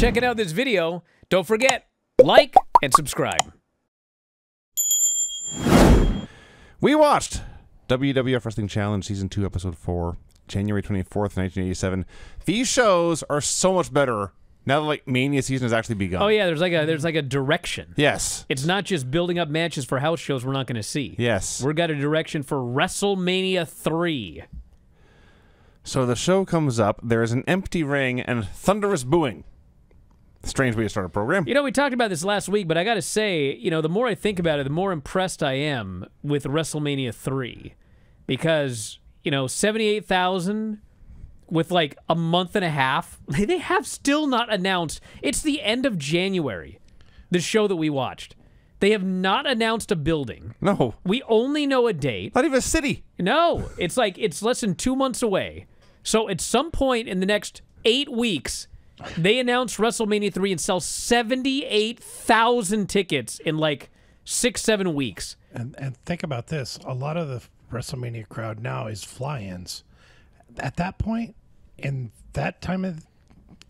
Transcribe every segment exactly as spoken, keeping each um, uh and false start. checking out this video. Don't forget, like and subscribe. We watched W W F Wrestling Challenge Season two, Episode four, January twenty-fourth, nineteen eighty-seven. These shows are so much better now that, like, Mania season has actually begun. Oh, yeah, there's like a there's like a direction. Yes. It's not just building up matches for house shows we're not going to see. Yes. We've got a direction for WrestleMania three. So the show comes up, there is an empty ring and thunderous booing. Strange way to start a program. You know, we talked about this last week, but I got to say, you know, the more I think about it, the more impressed I am with WrestleMania three. Because, you know, seventy-eight thousand with like a month and a half, they have still not announced. It's the end of January, the show that we watched. They have not announced a building. No. We only know a date. Not even a city. No. It's like, it's less than two months away. So at some point in the next eight weeks... they announce WrestleMania three and sell seventy-eight thousand tickets in like six, seven weeks. And, and think about this. A lot of the WrestleMania crowd now is fly-ins. At that point, in that time, of,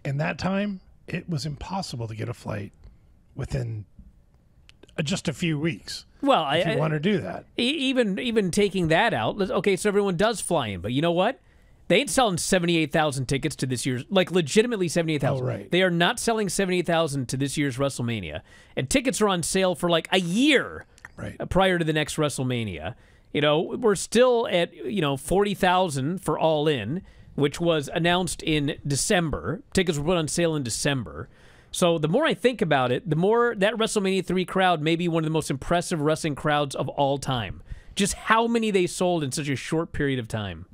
in that time, it was impossible to get a flight within just a few weeks. Well, if I, you I, want to do that. Even, even taking that out, okay, so everyone does fly in, but you know what? They ain't selling seventy-eight thousand tickets to this year's, like legitimately seventy-eight thousand. Oh, right. They are not selling seventy-eight thousand to this year's WrestleMania. And tickets are on sale for like a year right. prior to the next WrestleMania. You know, we're still at, you know, forty thousand for All In, which was announced in December. Tickets were put on sale in December. So the more I think about it, the more that WrestleMania three crowd may be one of the most impressive wrestling crowds of all time. Just how many they sold in such a short period of time.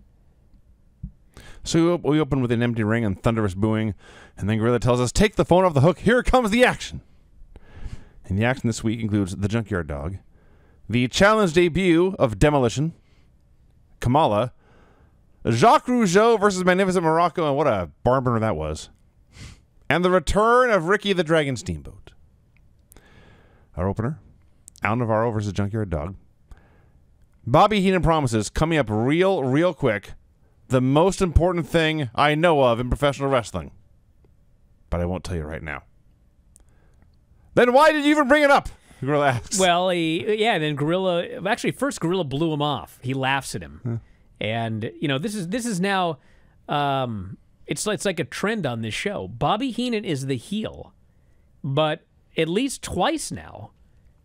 So we open with an empty ring and thunderous booing, and then Gorilla tells us, take the phone off the hook, here comes the action. And the action this week includes the Junkyard Dog, the challenge debut of Demolition, Kamala, Jacques Rougeau versus Magnificent Morocco, and what a barn burner that was, and the return of Ricky the Dragon Steamboat. Our opener, Al Navarro versus Junkyard Dog. Bobby Heenan promises, coming up real, real quick, the most important thing I know of in professional wrestling. But I won't tell you right now. Then why did you even bring it up? Gorilla asks. Well, he, yeah, and then Gorilla... Actually, first Gorilla blew him off. He laughs at him. Huh. And, you know, this is this is now... Um, it's, it's like a trend on this show. Bobby Heenan is the heel. But at least twice now,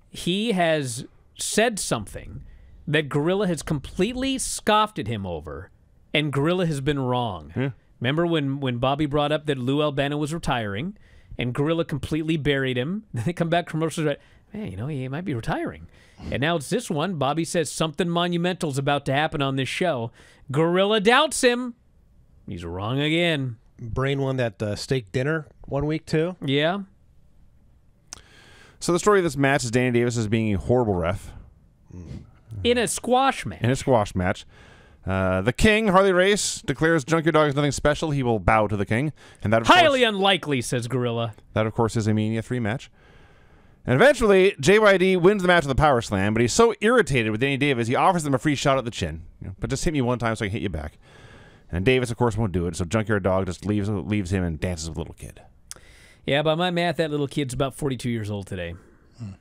he has said something that Gorilla has completely scoffed at him over. And Gorilla has been wrong. Yeah. Remember when, when Bobby brought up that Lou Albano was retiring, and Gorilla completely buried him? Then they come back commercials, right? Man, you know, he might be retiring. And now it's this one. Bobby says something monumental's about to happen on this show. Gorilla doubts him. He's wrong again. Brain won that uh, steak dinner one week, too. Yeah. So the story of this match is Danny Davis is being a horrible ref. In a squash match. In a squash match. Uh, the king, Harley Race, declares Junkyard Dog is nothing special. He will bow to the king. And that, of highly course, unlikely, says Gorilla. That, of course, is a Mania three match. And eventually, J Y D wins the match with a power slam, but he's so irritated with Danny Davis, he offers them a free shot at the chin. You know, but just hit me one time so I can hit you back. And Davis, of course, won't do it, so Junkyard Dog just leaves, leaves him and dances with a little kid. Yeah, by my math, that little kid's about forty-two years old today. Hmm.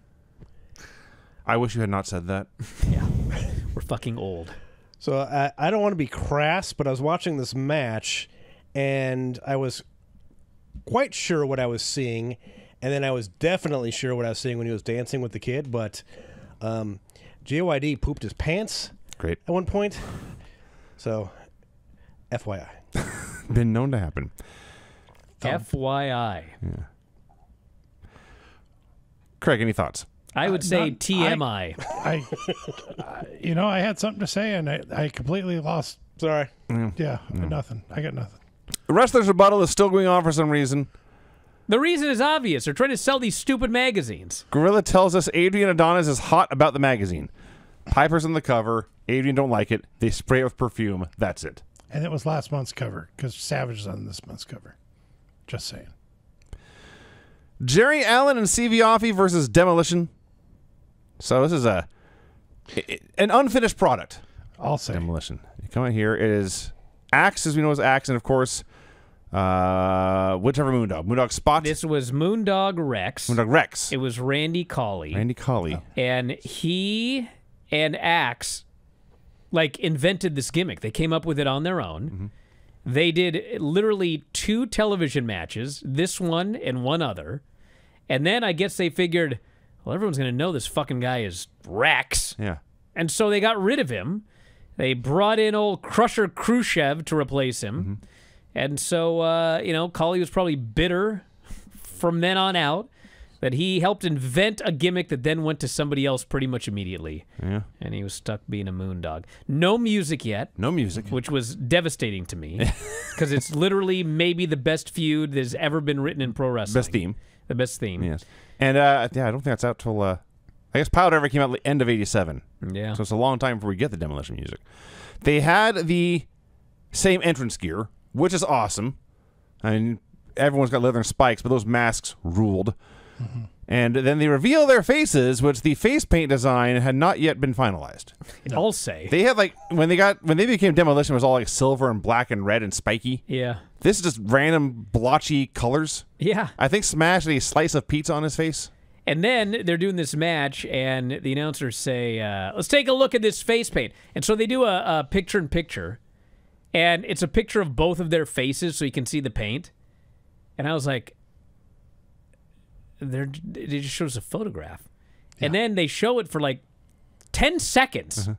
I wish you had not said that. Yeah. We're fucking old. So I, I don't want to be crass, but I was watching this match, and I was quite sure what I was seeing, and then I was definitely sure what I was seeing when he was dancing with the kid, but um, J Y D pooped his pants Great. at one point. So, F Y I. Been known to happen. Thumb. F Y I. Yeah. Craig, any thoughts? I would uh, say not, T M I. I, I, you know, I had something to say, and I, I completely lost. Sorry. Mm. Yeah, mm. nothing. I got nothing. The wrestler's rebuttal is still going on for some reason. The reason is obvious. They're trying to sell these stupid magazines. Gorilla tells us Adrian Adonis is hot about the magazine. Piper's on the cover. Adrian don't like it. They spray it with perfume. That's it. And it was last month's cover, because Savage is on this month's cover. Just saying. Jerry Allen and C V Offie versus Demolition. So this is a an unfinished product. I'll say Demolition. You come in here. It is Axe, as we know as Axe, and of course Uh, whichever Moondog. Moondog Spot. This was Moondog Rex. Moondog Rex. It was Randy Colley. Randy Colley. Oh. And he and Axe, like, invented this gimmick. They came up with it on their own. Mm-hmm. They did literally two television matches, this one and one other. And then I guess they figured, well, everyone's going to know this fucking guy is Rex. Yeah. And so they got rid of him. They brought in old Crusher Khrushchev to replace him. Mm-hmm. And so, uh, you know, Colley was probably bitter from then on out that he helped invent a gimmick that then went to somebody else pretty much immediately. Yeah. And he was stuck being a moondog. No music yet. No music. Which was devastating to me because it's literally maybe the best feud that's ever been written in pro wrestling. Best theme. The best theme. Yes. And, uh, yeah, I don't think that's out till, uh, I guess Power Driver came out at the end of eighty-seven. Yeah. So it's a long time before we get the Demolition music. They had the same entrance gear, which is awesome. I mean, everyone's got leather and spikes, but those masks ruled. Mm-hmm. And then they reveal their faces, which the face paint design had not yet been finalized. I'll say. They had, like, when they got when they became Demolition, it was all, like, silver and black and red and spiky. Yeah. This is just random blotchy colors. Yeah. I think Smash had a slice of pizza on his face. And then they're doing this match, and the announcers say, uh, let's take a look at this face paint. And so they do a picture-in-picture. And it's a picture of both of their faces so you can see the paint. And I was like, they're, it just shows a photograph. Yeah. And then they show it for like ten seconds. Uh-huh.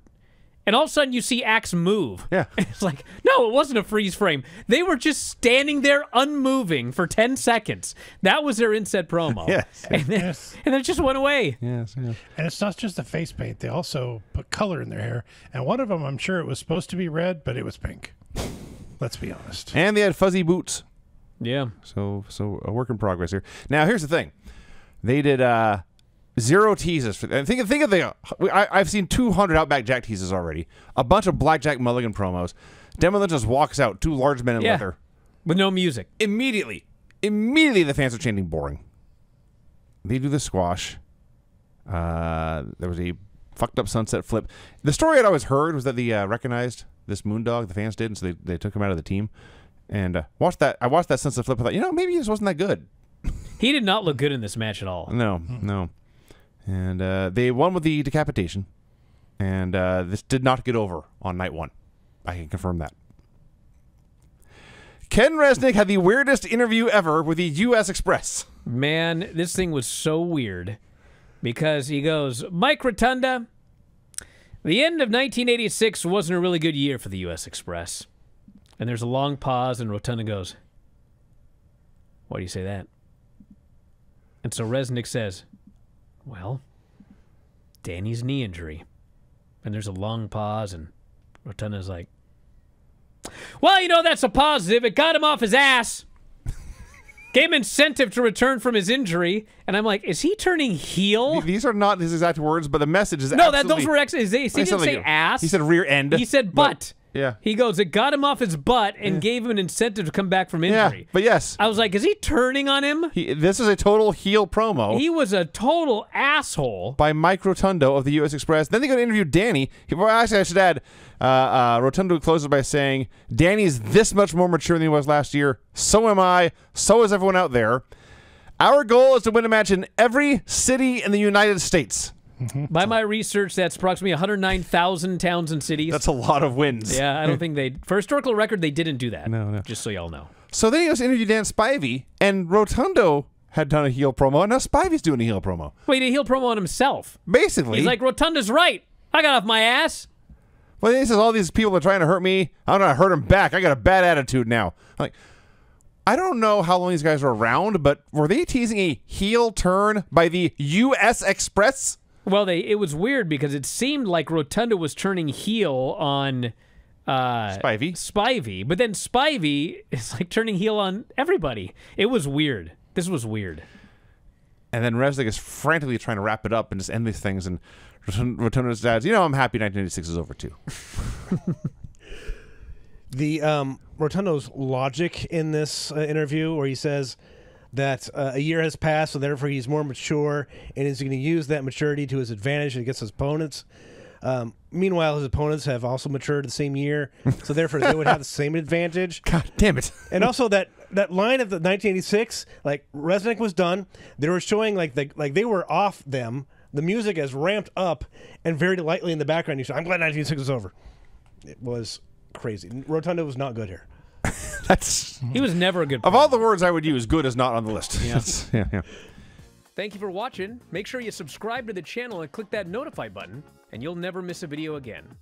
And all of a sudden you see Axe move. Yeah. And it's like, no, it wasn't a freeze frame. They were just standing there unmoving for ten seconds. That was their inset promo. Yes. And then, yes. And then it just went away. Yes, yes. And it's not just the face paint. They also put color in their hair. And one of them, I'm sure it was supposed to be red, but it was pink. Let's be honest. And they had fuzzy boots. Yeah. So, so a work in progress here. Now, here's the thing. They did... Uh, Zero teases for them. Think, think of the. I, I've seen two hundred Outback Jack teases already. A bunch of Blackjack Mulligan promos. Demolition just walks out. Two large men in yeah. leather, with no music. Immediately, immediately the fans are chanting boring. They do the squash. Uh, there was a fucked up sunset flip. The story I'd always heard was that they uh, recognized this Moondog. The fans did, and so they they took him out of the team. And uh, watched that. I watched that sunset flip. I thought, you know, maybe he just wasn't that good. He did not look good in this match at all. No, hmm. no. And uh, they won with the decapitation. And uh, this did not get over on night one. I can confirm that. Ken Resnick had the weirdest interview ever with the U S Express. Man, this thing was so weird. Because he goes, Mike Rotunda, the end of nineteen eighty-six wasn't a really good year for the U S Express. And there's a long pause, and Rotunda goes, why do you say that? And so Resnick says... well, Danny's knee injury. And there's a long pause, and Rotunda's like, well, you know, that's a positive. It got him off his ass. Gave him incentive to return from his injury. And I'm like, is he turning heel? These are not his exact words, but the message is no, that those were actually... He didn't say like ass. He said rear end. He said butt. But, yeah. He goes, it got him off his butt and yeah. gave him an incentive to come back from injury. Yeah, but yes. I was like, is he turning on him? He, this is a total heel promo. He was a total asshole. By Mike Rotundo of the U S Express. Then they go to interview Danny. He, well, actually, I should add, uh, uh, Rotundo closes by saying, Danny's this much more mature than he was last year. So am I. So is everyone out there. Our goal is to win a match in every city in the United States. By my research, that's approximately one hundred nine thousand towns and cities. That's a lot of wins. Yeah, I don't think they... For historical record, they didn't do that. No, no. Just so y'all know. So they just interviewed Dan Spivey, and Rotundo had done a heel promo, and now Spivey's doing a heel promo. Well, he did a heel promo on himself. Basically. He's like, Rotunda's right. I got off my ass. Well, he says, all these people are trying to hurt me. I'm going to hurt them back. I got a bad attitude now. I'm like... I don't know how long these guys were around, but were they teasing a heel turn by the U S Express? Well, they it was weird because it seemed like Rotunda was turning heel on uh, Spivey. Spivey, but then Spivey is like turning heel on everybody. It was weird. This was weird. And then Resnick is frantically trying to wrap it up and just end these things. And Rotunda's dad's, you know, I'm happy nineteen eighty-six is over too. the um, Rotundo's logic in this uh, interview, where he says that uh, a year has passed, so therefore he's more mature and is going to use that maturity to his advantage against his opponents. Um, meanwhile, his opponents have also matured the same year, so therefore they would have the same advantage. God damn it. And also that, that line of the nineteen eighty-six, like, Resnick was done. They were showing, like, the, like they were off them. The music has ramped up, and very lightly in the background, you said, I'm glad nineteen eighty-six is over. It was crazy. Rotunda was not good here. That's He was never a good player. Of all the words I would use, good is not on the list. Yeah. yeah, yeah. Thank you for watching. Make sure you subscribe to the channel and click that notify button, and you'll never miss a video again.